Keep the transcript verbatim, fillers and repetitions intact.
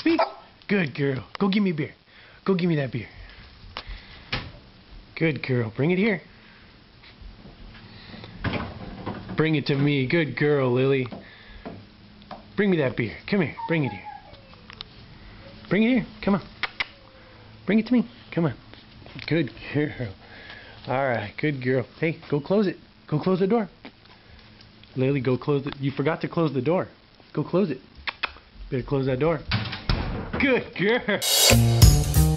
Speak. Good girl. Go give me a beer. Go give me that beer. Good girl. Bring it here. Bring it to me. Good girl, Lily. Bring me that beer. Come here. Bring it here. Bring it here. Come on. Bring it to me. Come on. Good girl. All right. Good girl. Hey, go close it. Go close the door. Lily, go close it. You forgot to close the door. Go close it. Better close that door. Good girl.